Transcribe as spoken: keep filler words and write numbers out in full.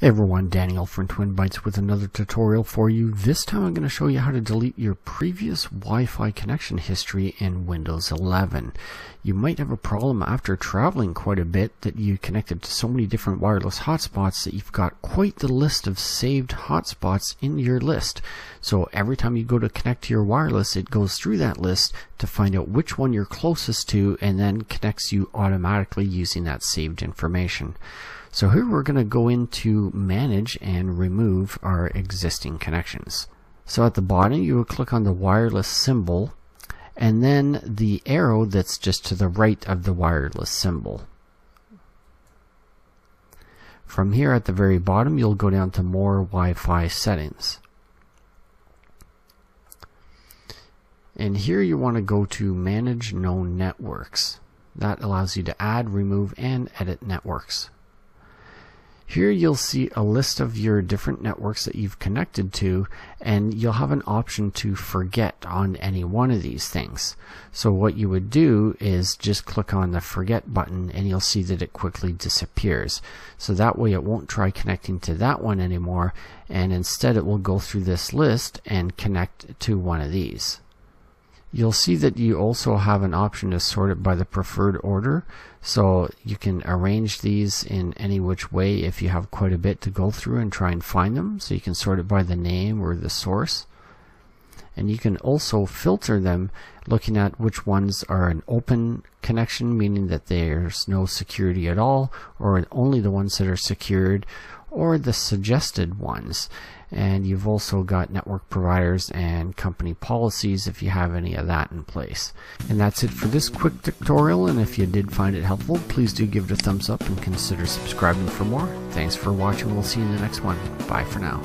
Hey everyone, Daniel from TwinBytes with another tutorial for you. This time I'm going to show you how to delete your previous Wi-Fi connection history in Windows eleven. You might have a problem after traveling quite a bit that you connected to so many different wireless hotspots that you've got quite the list of saved hotspots in your list. So every time you go to connect to your wireless, it goes through that list to find out which one you're closest to and then connects you automatically using that saved information. So here we're going to go into manage and remove our existing connections. So at the bottom you will click on the wireless symbol and then the arrow that's just to the right of the wireless symbol. From here at the very bottom you'll go down to more Wi-Fi settings. And here you want to go to manage known networks. That allows you to add, remove and edit networks. Here you'll see a list of your different networks that you've connected to, and you'll have an option to forget on any one of these things. So what you would do is just click on the forget button and you'll see that it quickly disappears. So that way it won't try connecting to that one anymore, and instead it will go through this list and connect to one of these. You'll see that you also have an option to sort it by the preferred order, so you can arrange these in any which way if you have quite a bit to go through and try and find them. So you can sort it by the name or the source, and you can also filter them looking at which ones are an open connection, meaning that there's no security at all, or only the ones that are secured, or the suggested ones. And you've also got network providers and company policies if you have any of that in place. And that's it for this quick tutorial, and if you did find it helpful, please do give it a thumbs up and consider subscribing for more. Thanks for watching. We'll see you in the next one. Bye for now.